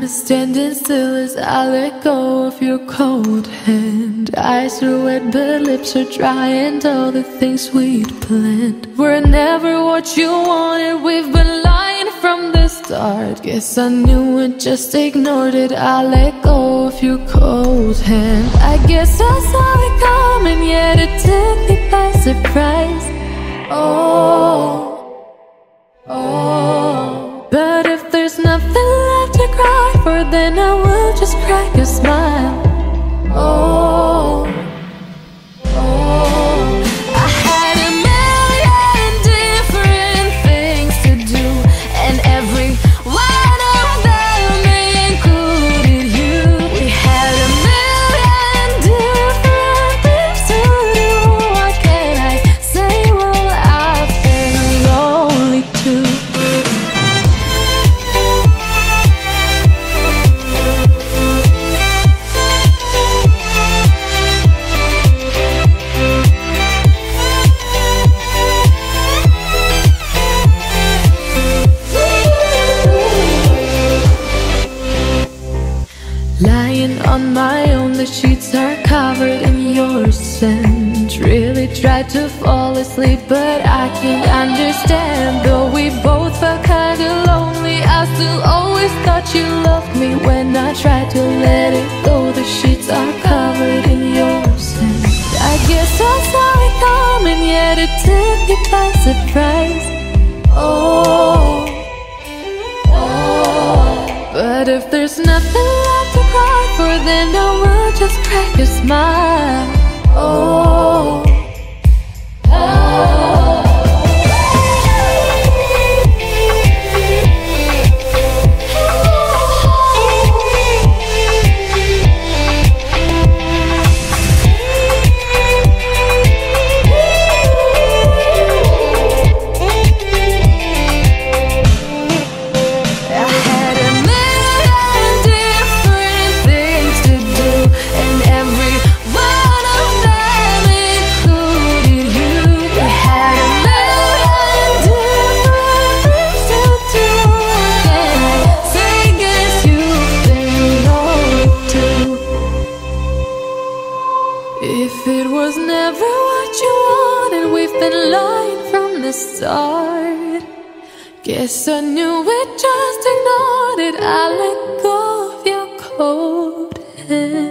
time is standing still as I let go of your cold hand. Eyes are wet but lips are dry, and all the things we'd planned were never what you wanted. We've been lying from the start. Guess I knew it, just ignored it. I let go of your cold hand. I guess I saw it coming, yet it took me by surprise. Oh, but if there's nothing left to cry for, then I will just crack a smile. Oh, I had a million different things to do, and every one of them included you. We had a million different things to do. What can I say? Well, I've been lonely too. Lying on my own, the sheets are covered in your scent. Really tried to fall asleep, but I can't understand. Though we both felt kinda lonely, I still always thought you loved me. When I tried to let it go, the sheets are covered in your scent. I guess I saw it coming, yet it took me by surprise. But if there's nothing left to cry for, then I will just crack a smile. If it was never what you wanted, we've been lying from the start. Guess I knew it, just ignored it. I let go of your cold hand.